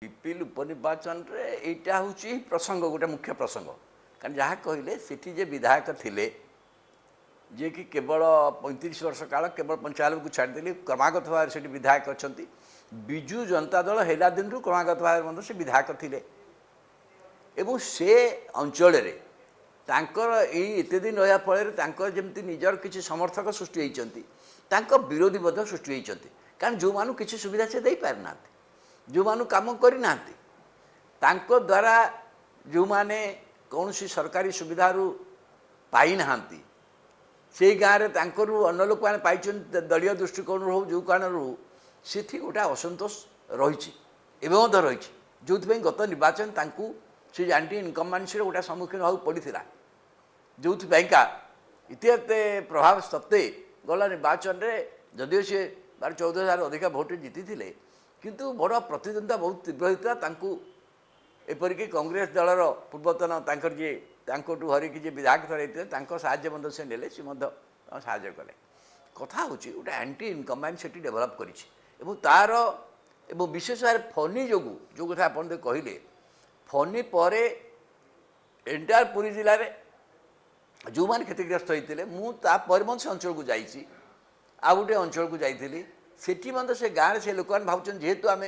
पिपिल उपनिर्वाचन यहाँ हूँ प्रसंग गोटे मुख्य प्रसंग कारण जहाँ कहले सीठी जे विधायक थिले जे कि केवल 35 वर्ष काल केवल पंचायत को छाड़देली क्रमागत भाव से विधायक अच्छा विजु जनता दल है दिन रू क्रमागत भाव से विधायक थिले एवं से अंचल यतेदिन रहा फल जमी निजर किसी समर्थक सृष्टि होती विरोधी बध सृष्टि होती कारण जो मानू किसी सुविधा से दे पार ना जो मानु काम करना तांको द्वारा जो माने कौन सी सरकारी सुविधा रु पाई ना से गाँव में अन्न लोक मैंने पाई दलीय दृष्टिकोण रू जो कारण से गोटे असंतोष रही रही जो गत निर्वाचन तांकू से जानती इनकमबेंसी गोटे सम्मुखीन हो पड़ा जो इतने प्रभाव सत्वे गला निर्वाचन में जदिव सी 12-14 हजार अधिका भोट जीती है किंतु बड़ा प्रतिद्वंदिता बहुत तीव्र होता एपरिकी कांग्रेस दलर पूर्वतन जी हरिकी जी विधायक थे साज्य से ने सा कले कथा हूँ गोटे एंटी इनकम्बेंसी डेभलप कर विशेष भाव फनी जो जो कथा आप कहले फनी पर एंटायर पुरी जिले में जो मैंने क्षतिग्रस्त होते मुझे परमंश अंचल को जाइए आ गोटे अंचल को जाइली सेठी मत से गाँव से लोक मैंने भावुन जेहेतु आम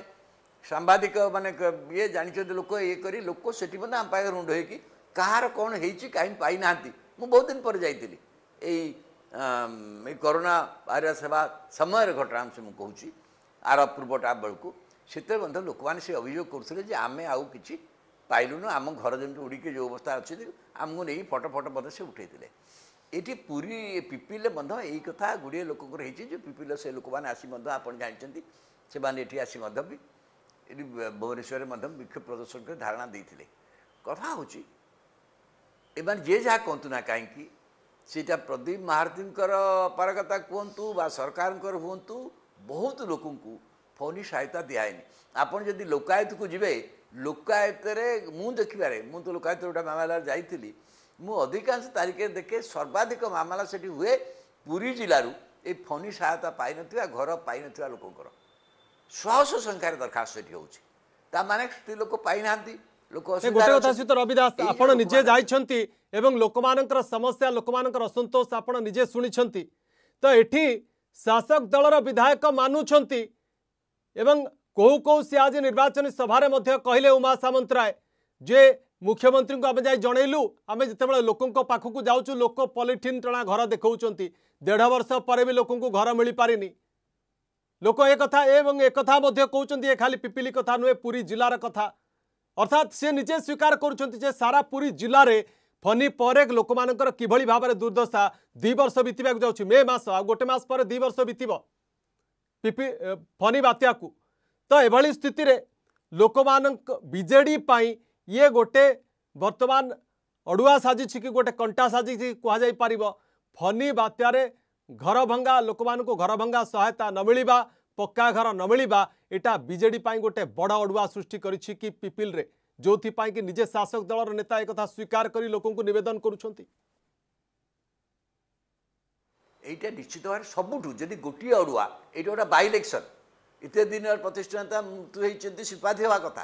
सांबादिक मानने ये जानी लोक ये करी लोक से आम पाखे रुंड हो कि कहार कौन होहीं पाईना मुझ बहुत दिन पर जाइली यही कोरोना वायरस सेवा समय घटना से मुझे कहूँ आर पूर्वटा बेलू से लोक मैंने से अभियोग करुले आम आउ कि पाइलुनु आम घर जमी उड़ी जो अवस्था अच्छी आमको नहीं फटो फटो पद से उठे ये पूरी पिपिल यही कथा गुड़े लोक जो पिपिल से लोक मैंने आसी आप जानते से आसी भी भुवनेश्वर में विक्षोभ प्रदर्शन कर धारणा देते कथा हूँ एम जे जहाँ कहतु ना कहीं प्रदीप महारथी पारकता कहतु बा सरकार हूँ बहुत लोक फौनी सहायता दिहनी आपड़ जब लोकायत को जी लोकायत मुँह देखे मुझे लोकायत गोटे मामला जाइली मुझे अधिकांश तारीख देखे सर्वाधिक मामला से हुए पुरी जिलूर ये फनी सहायता पाई ना घर पाई ना लोकंर शह संख्यार दरखास्त होने स्त्री लोक पाईना लोक गोटे कथा सहित रविदास आपड़ निजे जाइंट लोक मानकर समस्या लोक मानकर असंतोष आप निजे शुणी तो ये शासक दलर विधायक मानुंट एवं कहू कहू सी आज निर्वाचन सभार कहले उमा सामंतराय जे मुख्यमंत्री को आम जा जनइलु आम जितेबाला लोकों पाखक जाऊँ लोक पॉलिथिन टणा घर देखा देढ़ वर्ष पर भी लोक घर मिल पारिनी लोक एक कथा एवं एक कथा कहते खाली पिपिली कथा नुहे पूरी जिलार कथा अर्थात सी निजे स्वीकार कर सारा पूरी जिले में फनी पर लोक मानकर किभली भाव दुर्दशा दु वर्ष बीतवा जाऊँगी मे मस आ गोटे मस पर दु वर्ष बीत पिपि फनी बात्या को तो एभली स्थिति रे लोक बीजेडी पाई ये गोटे वर्तमान अड़ुआ साजिश कि गोटे कंटा साजिश कहुई पार फनी बात्यार घर भंगा लोक मानू घर भंगा सहायता न मिलवा पक्का घर न मिलवा इटा बीजेडी पाई गोटे बड़ अड़ुआ सृष्टि करिछि कि पिपिल रे जो कि निजे शासक दलर नेता एक कथा स्वीकार करी लोकों को निवेदन करुछंती एटा निश्चित भाव सबुठू जदि गोटे अड़ुआ ये गोटे बै इलेक्शन इतने दिन प्रतिष्ठानता मृत्यु होती श्रीपाद हवा कथा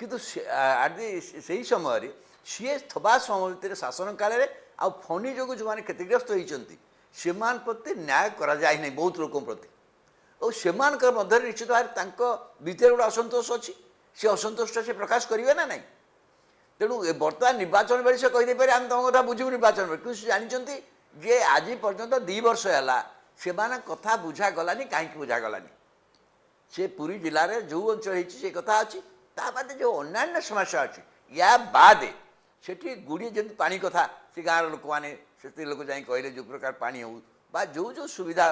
कितु से समय सीए थवा समय शासन काल में आ फनी जो मैंने क्षतिग्रस्त होती से प्रति न्याय कराई बहुत लोक प्रति और से मध्य निश्चित भाव भितर गोटे असंतोष अच्छी से असंतोष से प्रकाश करेंगे ना ना तेणु बर्तमान निर्वाचन बेले से कहीदे पारे आम तुम कथा बुझू निर्वाचन बेले क्योंकि जानते जे आज पर्यंत दु वर्ष है से कथा बुझा गलानी कहीं बुझा गलानी से पूरी जिले में जो अंचल से कथा अच्छी ताद जो अन्य समस्या अच्छी या बादे से गुड़े जमी पा कथा से गाँव लोक मैंने से लोक जाए कहले जो प्रकार पा हो जो जो सुविधा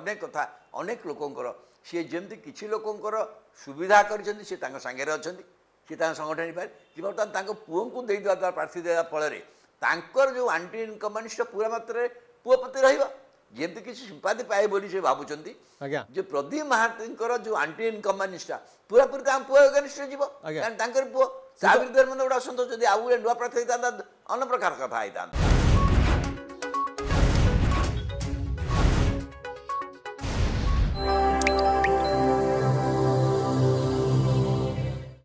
अनेक कथा अनेक लोकंर सी जमी किसी लोकंर सुविधा करेंगे अच्छा सी संगठन पारे बर्तमान पुओं को देदेवा द्वारा प्रार्थी देवा फल जो आंटी इनकम्बेंसी पूरा मात्र पुओ प्रति रमती किसी सिंपाति पाए बोली से भावुंट जो प्रदीप महारथी जो आंटी इनकम्बेंसी पूरा पूरी पुओ एगेन्स्ट जीव पुओ विरुद्ध मतलब गोटे असंतोष आगे नुआ प्रार्थी होता अन्य प्रकार कथा होता।